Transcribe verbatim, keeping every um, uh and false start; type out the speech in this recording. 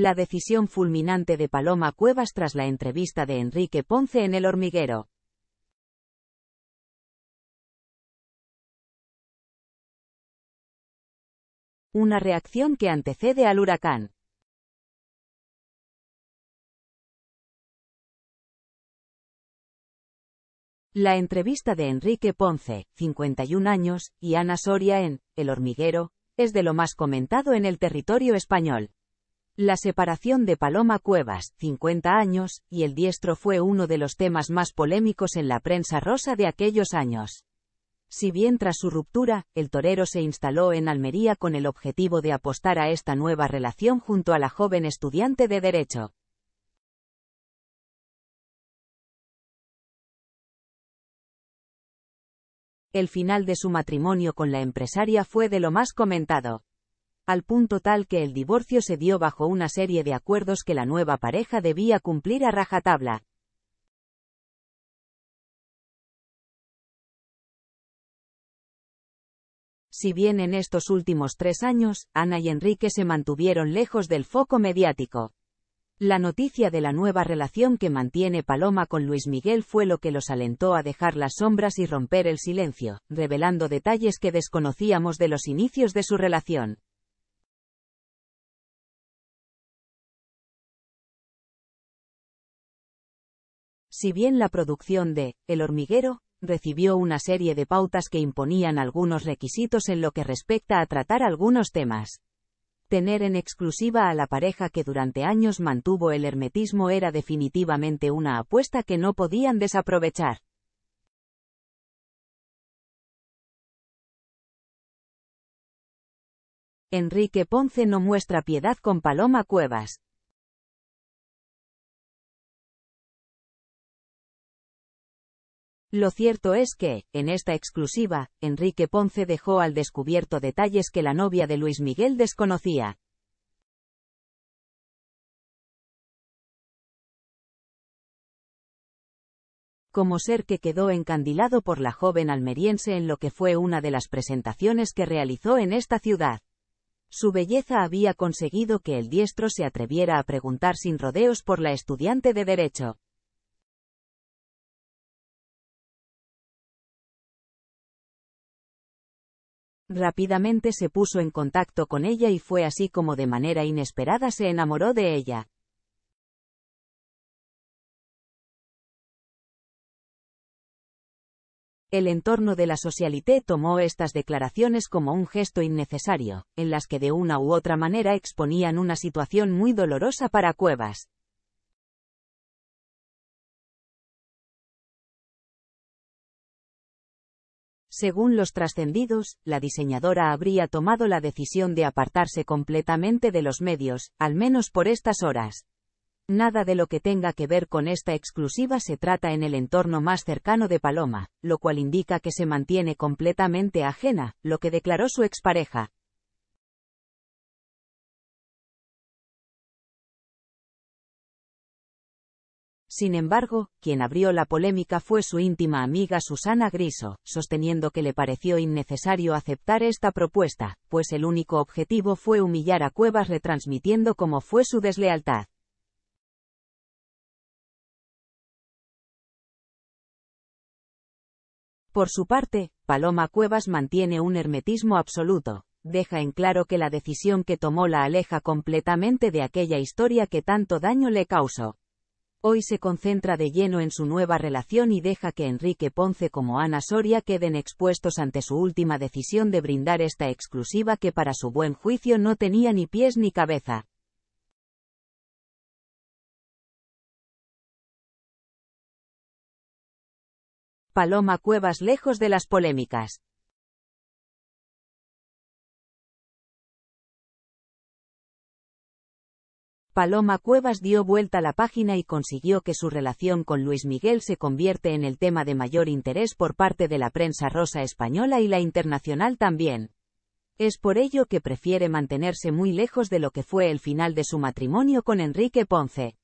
La decisión fulminante de Paloma Cuevas tras la entrevista de Enrique Ponce en El Hormiguero. Una reacción que antecede al huracán. La entrevista de Enrique Ponce, cincuenta y un años, y Ana Soria en El Hormiguero, es de lo más comentado en el territorio español. La separación de Paloma Cuevas, cincuenta años, y el diestro fue uno de los temas más polémicos en la prensa rosa de aquellos años. Si bien tras su ruptura, el torero se instaló en Almería con el objetivo de apostar a esta nueva relación junto a la joven estudiante de Derecho. El final de su matrimonio con la empresaria fue de lo más comentado, al punto tal que el divorcio se dio bajo una serie de acuerdos que la nueva pareja debía cumplir a rajatabla. Si bien en estos últimos tres años, Ana y Enrique se mantuvieron lejos del foco mediático, la noticia de la nueva relación que mantiene Paloma con Luis Miguel fue lo que los alentó a dejar las sombras y romper el silencio, revelando detalles que desconocíamos de los inicios de su relación. Si bien la producción de El Hormiguero recibió una serie de pautas que imponían algunos requisitos en lo que respecta a tratar algunos temas, tener en exclusiva a la pareja que durante años mantuvo el hermetismo era definitivamente una apuesta que no podían desaprovechar. Enrique Ponce no muestra piedad con Paloma Cuevas. Lo cierto es que, en esta exclusiva, Enrique Ponce dejó al descubierto detalles que la novia de Luis Miguel desconocía. Como ser que quedó encandilado por la joven almeriense en lo que fue una de las presentaciones que realizó en esta ciudad. Su belleza había conseguido que el diestro se atreviera a preguntar sin rodeos por la estudiante de Derecho. Rápidamente se puso en contacto con ella y fue así como de manera inesperada se enamoró de ella. El entorno de la socialité tomó estas declaraciones como un gesto innecesario, en las que de una u otra manera exponían una situación muy dolorosa para Cuevas. Según los trascendidos, la diseñadora habría tomado la decisión de apartarse completamente de los medios, al menos por estas horas. Nada de lo que tenga que ver con esta exclusiva se trata en el entorno más cercano de Paloma, lo cual indica que se mantiene completamente ajena, lo que declaró su expareja. Sin embargo, quien abrió la polémica fue su íntima amiga Susana Griso, sosteniendo que le pareció innecesario aceptar esta propuesta, pues el único objetivo fue humillar a Cuevas retransmitiendo cómo fue su deslealtad. Por su parte, Paloma Cuevas mantiene un hermetismo absoluto, deja en claro que la decisión que tomó la aleja completamente de aquella historia que tanto daño le causó. Hoy se concentra de lleno en su nueva relación y deja que Enrique Ponce como Ana Soria queden expuestos ante su última decisión de brindar esta exclusiva que para su buen juicio no tenía ni pies ni cabeza. Paloma Cuevas lejos de las polémicas. Paloma Cuevas dio vuelta a la página y consiguió que su relación con Luis Miguel se convierte en el tema de mayor interés por parte de la prensa rosa española y la internacional también. Es por ello que prefiere mantenerse muy lejos de lo que fue el final de su matrimonio con Enrique Ponce.